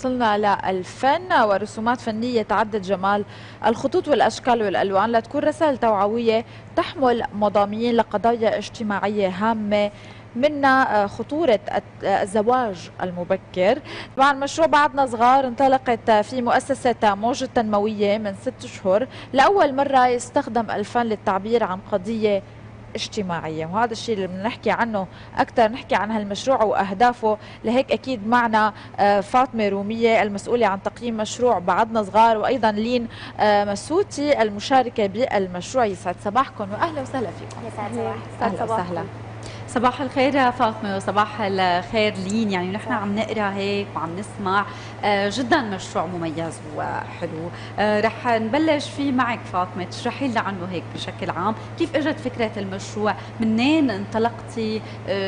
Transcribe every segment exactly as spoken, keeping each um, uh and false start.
وصلنا للفن ورسومات فنية تعدد جمال الخطوط والأشكال والألوان لتكون رسائل توعوية تحمل مضامين لقضايا اجتماعية هامة، منا خطورة الزواج المبكر. طبعا مشروع بعدنا صغار انطلقت في مؤسسة موجة التنموية من ست شهور، لأول مرة يستخدم الفن للتعبير عن قضية اجتماعية، وهذا الشيء اللي بنحكي عنه أكثر، نحكي عن هالمشروع وأهدافه. لهيك أكيد معنا فاطمة رومية المسؤولة عن تقييم مشروع بعدنا صغار، وأيضا لين مسوتي المشاركة بالمشروع. يسعد صباحكم وأهلا وسهلا فيكم. يسعد صباحك. أهلا وسهلا. صباح الخير فاطمة وصباح الخير لين. يعني نحن عم نقرا هيك وعم نسمع جدا مشروع مميز وحلو، رح نبلش فيه معك فاطمة، تشرحي لنا عنه هيك بشكل عام، كيف اجت فكرة المشروع، منين انطلقتي،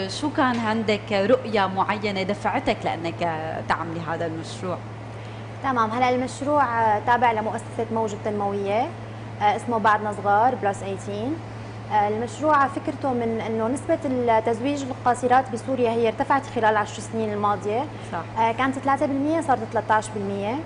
شو كان عندك رؤية معينة دفعتك لأنك تعملي هذا المشروع؟ تمام. هلا المشروع تابع لمؤسسة موجة التنموية، اسمه بعدنا صغار بلس ثمانية عشر. المشروع فكرته من انه نسبة التزويج القاصرات بسوريا هي ارتفعت خلال عشر سنين الماضية، صح. كانت ثلاثة بالمئة صارت ثلاثة عشر بالمئة،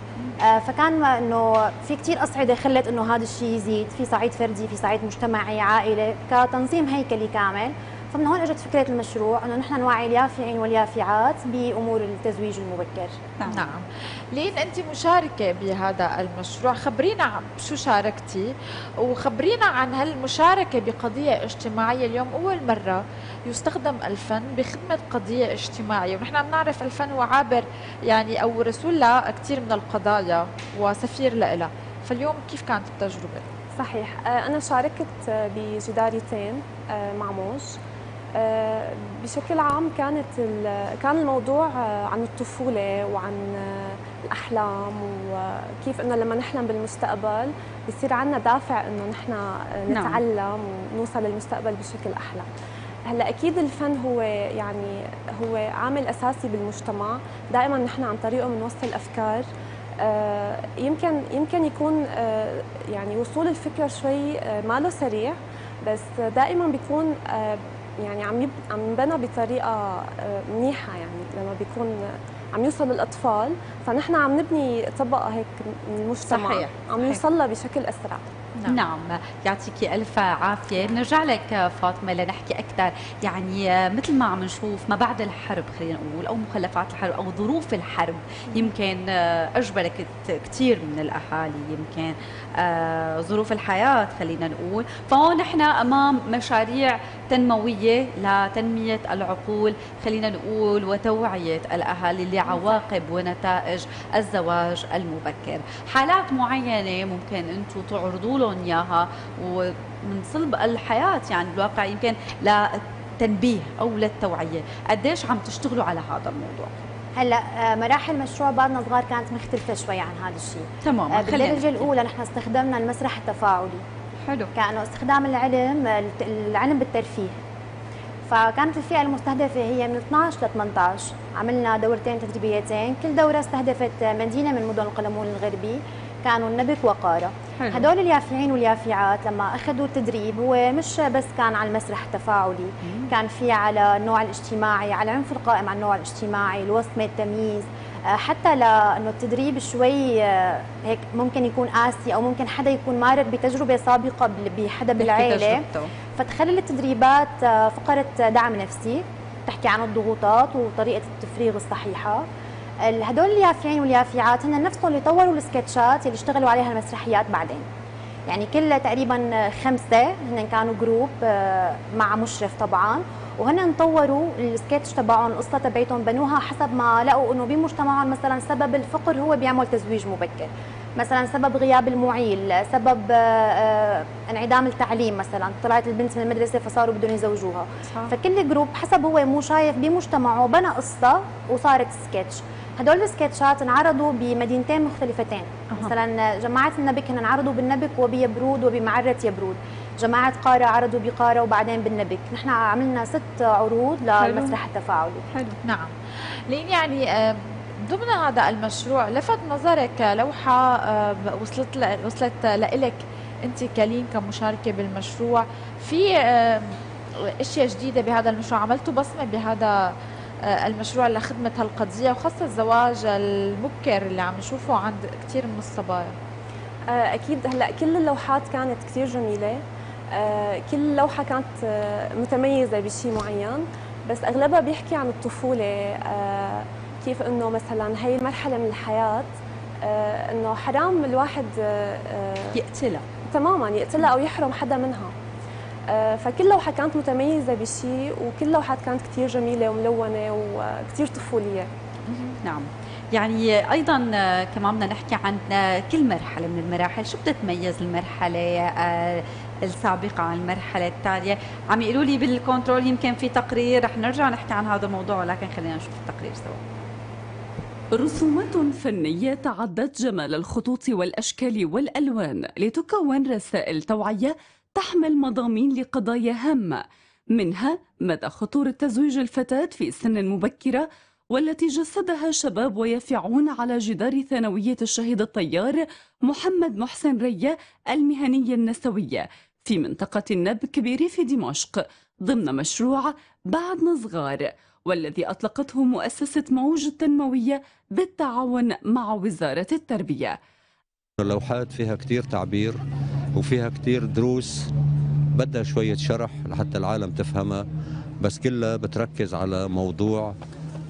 فكان انه في كثير اصعدة خلت انه هذا الشيء يزيد في صعيد فردي، في صعيد مجتمعي، عائلة، كتنظيم هيكلي كامل. فمن هون اجت فكرة المشروع انه نحن نوعي اليافعين واليافعات بامور التزويج المبكر. نعم. لين انت مشاركة بهذا المشروع، خبرينا شو شاركتي وخبرينا عن هالمشاركة بقضية اجتماعية. اليوم اول مرة يستخدم الفن بخدمة قضية اجتماعية، ونحن بنعرف الفن هو عابر يعني او رسول لكثير من القضايا وسفير لها، فاليوم كيف كانت التجربة؟ صحيح، انا شاركت بجدارتين مع موج. بشكل عام كانت كان الموضوع عن الطفولة وعن الأحلام، وكيف إنه لما نحلم بالمستقبل بصير عنا دافع إنه نحن نتعلم ونوصل للمستقبل بشكل أحلى. هلا أكيد الفن هو يعني هو عامل أساسي بالمجتمع، دائما نحن عن طريقه بنوصل أفكار. يمكن يمكن يكون يعني وصول الفكرة شوي ما له سريع، بس دائما بيكون يعني عم يب... عم ينبنى بطريقه منيحه، يعني لما بيكون عم يوصل للاطفال فنحن عم نبني طبقه هيك من المجتمع، صحيح. عم يوصلها بشكل اسرع. نعم, نعم. يعطيكي الف عافيه. بنرجع لك فاطمه لنحكي اكثر، يعني مثل ما عم نشوف ما بعد الحرب خلينا نقول، او مخلفات الحرب او ظروف الحرب، يمكن اجبرت كثير من الاهالي، يمكن ظروف الحياه خلينا نقول، فهون نحن امام مشاريع تنمويه لتنميه العقول خلينا نقول وتوعيه الاهالي لعواقب ونتائج الزواج المبكر. حالات معينه ممكن انتم تعرضوا لهم اياها ومن صلب الحياه يعني بالواقع، يمكن للتنبيه او للتوعيه، قديش عم تشتغلوا على هذا الموضوع؟ هلا مراحل مشروع بعدنا صغار كانت مختلفه شوي عن هذا الشيء. تمام. بالدرجه الاولى نحن استخدمنا المسرح التفاعلي. حلو. كانه استخدام العلم العلم بالترفيه، فكانت الفئه المستهدفه هي من اثنعش ل ثمانية عشر. عملنا دورتين تدريبيتين، كل دوره استهدفت مدينه من مدن القلمون الغربي، كانوا النبك وقارة. هدول اليافعين واليافعات لما أخذوا التدريب هو مش بس كان على المسرح التفاعلي، كان في على النوع الاجتماعي، على العنف القائم على النوع الاجتماعي، الوصمة، التمييز، حتى لأنه التدريب شوي هيك ممكن يكون قاسي، أو ممكن حدا يكون مارق بتجربة سابقة بحدا بالعائلة، فتخلل التدريبات فقرة دعم نفسي تحكي عن الضغوطات وطريقة التفريغ الصحيحة. هدول اليافعين واليافعات هن نفسهم اللي طوروا السكتشات اللي اشتغلوا عليها المسرحيات بعدين، يعني كل تقريبا خمسه هن كانوا جروب مع مشرف طبعا، وهن طوروا السكتش تبعهم، القصه تبعتهم بنوها حسب ما لقوا انه بمجتمعهم مثلا سبب الفقر هو بيعمل تزويج مبكر، مثلا سبب غياب المعيل، سبب انعدام التعليم، مثلا طلعت البنت من المدرسه فصاروا بدهم يزوجوها، فكل جروب حسب هو مو شايف بمجتمعه بنى قصه وصارت سكتش. هدول السكتشات انعرضوا بمدينتين مختلفتين، أه. مثلا جماعة النبك هن انعرضوا بالنبك وبيبرود وبمعرة يبرود، جماعة قارة عرضوا بقارة وبعدين بالنبك. نحن عملنا ست عروض للمسرح التفاعلي. حلو. نعم. لين يعني ضمن هذا المشروع لفت نظرك لوحة وصلت وصلت لإلك أنت كلين كمشاركة بالمشروع، في أشياء جديدة بهذا المشروع، عملتوا بصمة بهذا المشروع لخدمة هالقضية، وخاصة الزواج المبكر اللي عم نشوفه عند كثير من الصبايا. أكيد هلا كل اللوحات كانت كثير جميلة، كل لوحة كانت متميزة بشيء معين، بس أغلبها بيحكي عن الطفولة، كيف إنه مثلا هي مرحلة من الحياة إنه حرام الواحد يقتلها تماما، يقتلها أو يحرم حدا منها. فكل لوحة كانت متميزة بشيء، وكل لوحات كانت كثير جميلة وملونة وكثير طفولية. نعم، يعني أيضا كمان بدنا نحكي عن كل مرحلة من المراحل، شو بتتميز المرحلة السابقة عن المرحلة التالية؟ عم يقولوا لي بالكنترول يمكن في تقرير رح نرجع نحكي عن هذا الموضوع، لكن خلينا نشوف التقرير سوا. رسومات فنية تعدت جمال الخطوط والأشكال والألوان لتكون رسائل توعية تحمل مضامين لقضايا هامة، منها مدى خطورة تزويج الفتاة في سن مبكرة، والتي جسدها شباب ويفعون على جدار ثانوية الشهيد الطيار محمد محسن ريا المهنية النسوية في منطقة النبك بريف دمشق ضمن مشروع بعدنا صغار، والذي أطلقته مؤسسة موجة التنموية بالتعاون مع وزارة التربية. اللوحات فيها كتير تعبير وفيها كتير دروس بدها شوية شرح لحتى العالم تفهمها، بس كلها بتركز على موضوع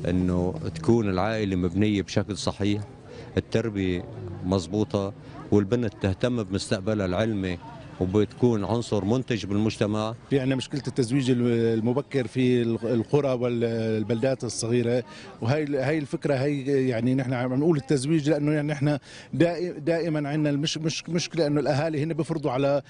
أنه تكون العائلة مبنية بشكل صحيح، التربية مضبوطة، والبنت تهتم بمستقبلها العلمي وبتكون عنصر منتج بالمجتمع. في عندنا مشكلة التزويج المبكر في القرى والبلدات الصغيرة، وهي هي الفكرة، هي يعني نحن عم نقول التزويج لأنه يعني نحن دائما عندنا المش مش مشكلة أنه الأهالي هن بفرضوا على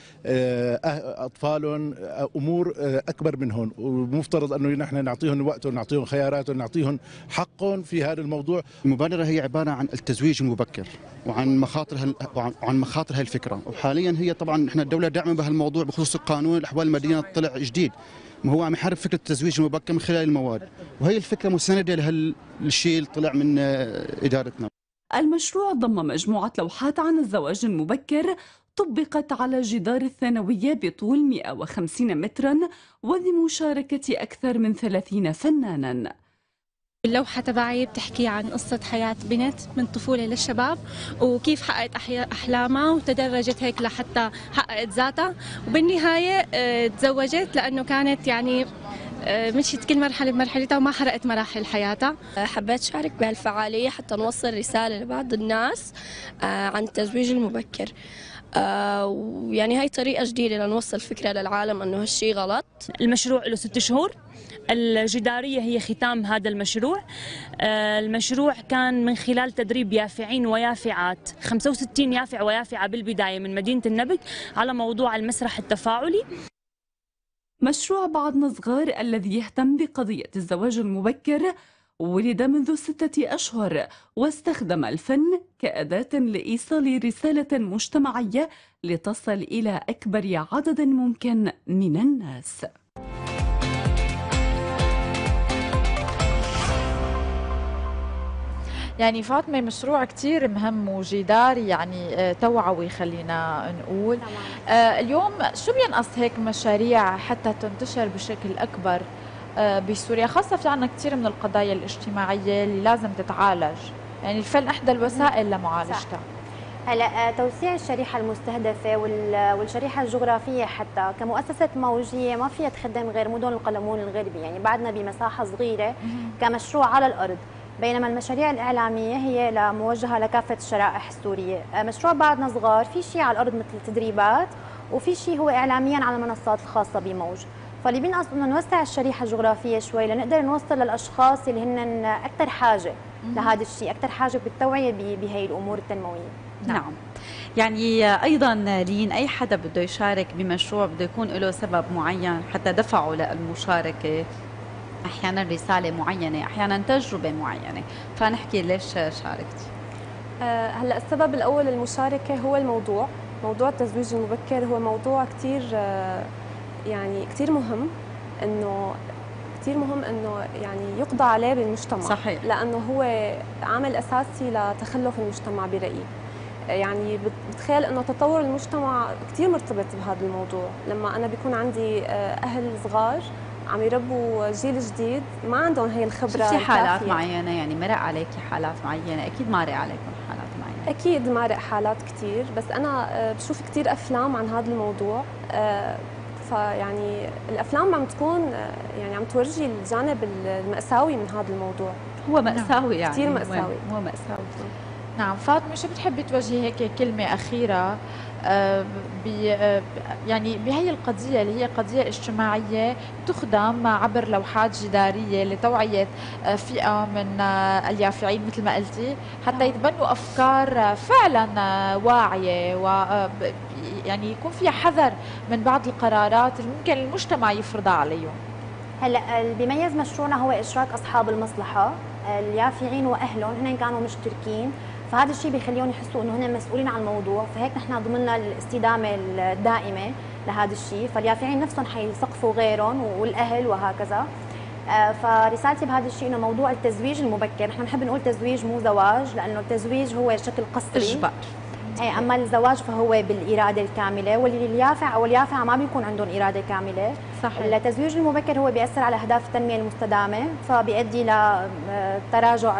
أطفالهم أمور أكبر منهم، ومفترض أنه نحن نعطيهم وقتهم، نعطيهم خياراتهم، نعطيهم حقهم في هذا الموضوع. المبادرة هي عبارة عن التزويج المبكر وعن مخاطر وعن مخاطر هي الفكرة، وحاليا هي طبعا نحن الدولة داعمة بهالموضوع بخصوص القانون الأحوال المدنية طلع جديد، وهو عم يحارب فكرة التزويج المبكر من خلال المواد، وهي الفكرة مساندة لهالشيء اللي طلع من إدارتنا. المشروع ضم مجموعة لوحات عن الزواج المبكر طبقت على جدار الثانوية بطول مئة وخمسين مترا وبمشاركة أكثر من ثلاثين فنانا. اللوحة تبعي بتحكي عن قصة حياة بنت من طفولة للشباب، وكيف حققت أحلامها وتدرجت هيك لحتى حققت ذاتها، وبالنهاية تزوجت لأنه كانت يعني مشيت كل مرحلة بمرحلتها وما حرقت مراحل حياتها. حبيت شارك بهالفعالية حتى نوصل رسالة لبعض الناس عن التزويج المبكر، ويعني هاي طريقة جديدة لنوصل فكرة للعالم أنه هالشي غلط. المشروع له ست شهور، الجدارية هي ختام هذا المشروع. المشروع كان من خلال تدريب يافعين ويافعات، خمسة وستين يافع ويافعة بالبداية من مدينة النبك على موضوع المسرح التفاعلي. مشروع بعدنا صغار الذي يهتم بقضية الزواج المبكر ولد منذ ستة أشهر، واستخدم الفن كأداة لإيصال رسالة مجتمعية لتصل إلى أكبر عدد ممكن من الناس. يعني فاطمة مشروع كتير مهم وجداري، يعني توعوي خلينا نقول. آه اليوم شو بينقص هيك مشاريع حتى تنتشر بشكل أكبر آه بسوريا، خاصة في عنا كتير من القضايا الاجتماعية اللي لازم تتعالج، يعني الفن إحدى الوسائل لمعالجتها. هلا توسيع الشريحة المستهدفة والشريحة الجغرافية، حتى كمؤسسة موجية ما فيها تخدم غير مدن القلمون الغربي، يعني بعدنا بمساحة صغيرة كمشروع على الأرض، بينما المشاريع الإعلامية هي موجهة لكافة الشرائح السورية. مشروع بعدنا صغار في شيء على الأرض مثل تدريبات، وفي شيء هو إعلاميا على المنصات الخاصة بموج، فاللي بينقص إنه نوسع الشريحة الجغرافية شوي لنقدر نوصل للأشخاص اللي هن أكثر حاجة لهذا الشيء، أكثر حاجة بالتوعية بهي الأمور التنموية. نعم. نعم. يعني أيضاً لين أي حدا بده يشارك بمشروع بده يكون له سبب معين حتى دفعه للمشاركة، أحياناً رسالة معينة، أحياناً تجربة معينة، فنحكي ليش شاركتي؟ أه هلأ السبب الأول للمشاركة هو الموضوع، موضوع التزويج المبكر هو موضوع كتير يعني كتير مهم، إنه كتير مهم إنه يعني يقضى عليه بالمجتمع. صحيح. لأنه هو عامل أساسي لتخلف المجتمع برأيي، يعني بتخيل انه تطور المجتمع كتير مرتبط بهذا الموضوع. لما انا بيكون عندي اهل صغار عم يربوا جيل جديد ما عندهم هي الخبره. شفتي حالات معينه يعني مرق عليكي حالات معينه؟ اكيد ما رق عليكم حالات معينه. اكيد ما رق حالات كثير، بس انا بشوف كثير افلام عن هذا الموضوع، فيعني الافلام عم تكون يعني عم تورجي الجانب المأساوي من هذا الموضوع. هو مأساوي يعني كثير مأساوي. هو مأساوي. نعم فاطمه، شو بتحبي توجهي هيك كلمه اخيره بي يعني بهي القضية اللي هي قضية اجتماعية تخدم عبر لوحات جدارية لتوعية فئة من اليافعين مثل ما قلتي حتى يتبنوا أفكار فعلا واعية، و يعني يكون فيها حذر من بعض القرارات اللي ممكن المجتمع يفرضها عليهم؟ هلا اللي بيميز مشروعنا هو إشراك أصحاب المصلحة. اليافعين وأهلهم هن كانوا مشتركين، فهذا الشيء بيخليهم يحسوا انه هن مسؤولين عن الموضوع، فهيك نحن ضمننا الاستدامه الدائمه لهذا الشيء، فاليافعين نفسهم حيثقفوا غيرهم والاهل وهكذا. فرسالتي بهذا الشيء انه موضوع التزويج المبكر، نحن بنحب نقول تزويج مو زواج لانه التزويج هو شكل قسري اجبار، اي اما الزواج فهو بالاراده الكامله، واليافع او اليافعه ما بيكون عندهم اراده كامله. صحيح. التزويج المبكر هو بيأثر على اهداف التنميه المستدامه، فبيؤدي لتراجع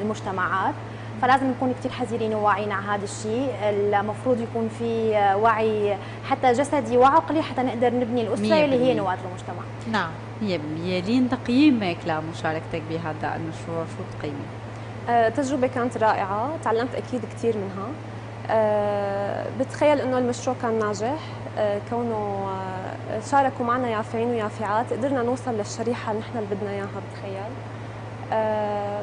المجتمعات، فلازم نكون كثير حذرين وواعيين على هذا الشيء. المفروض يكون في وعي حتى جسدي وعقلي حتى نقدر نبني الاسره اللي هي نواه المجتمع. نعم مية بالمية. لين تقييمك لمشاركتك بهذا المشروع شو بتقيمي؟ أه تجربه كانت رائعه، تعلمت اكيد كثير منها. أه بتخيل انه المشروع كان ناجح، أه كونه شاركوا معنا يافعين ويافعات، قدرنا نوصل للشريحه اللي نحن اللي بدنا اياها بتخيل. أه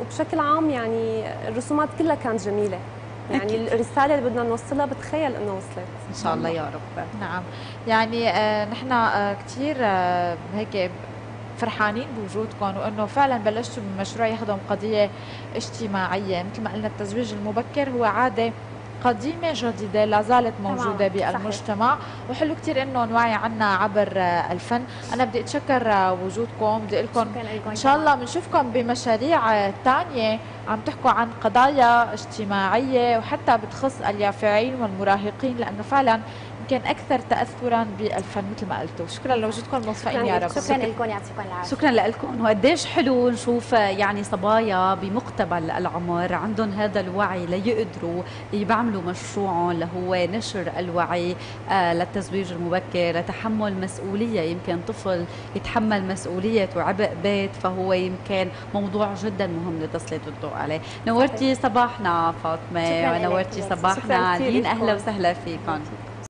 وبشكل عام يعني الرسومات كلها كانت جميلة، يعني أكيد. الرسالة اللي بدنا نوصلها بتخيل انه وصلت ان شاء الله يا رب. نعم يعني آه نحن آه كثير آه هيك فرحانين بوجودكم، وانه فعلا بلشتوا بمشروع يخدم قضية اجتماعية. مثل ما قلنا التزويج المبكر هو عادة قديمة جديدة لا زالت موجودة بالمجتمع. صحيح. وحلو كثير انه نوعي عنا عبر الفن. انا بدي اتشكر وجودكم، بدي اقول لكم ان شاء الله بنشوفكم بمشاريع ثانية عم تحكوا عن قضايا اجتماعية وحتى بتخص اليافعين والمراهقين، لانه فعلا يمكن اكثر تاثرا بالفن مثل ما قلتوا. شكرا لوجودكم، موفقين يا رب. شكرا لكم، يعطيكم العافية. شكرا لكم. وقديش حلو نشوف يعني صبايا بمقتبل العمر عندهم هذا الوعي ليقدروا يعملوا مشروعهم اللي هو نشر الوعي آه للتزويج المبكر، لتحمل مسؤولية. يمكن طفل يتحمل مسؤولية وعبء بيت، فهو يمكن موضوع جدا مهم لتسليط الضوء عليه. نورتي صباحنا فاطمة، ونورتي صباحنا لين. أهلا وسهلا فيكم.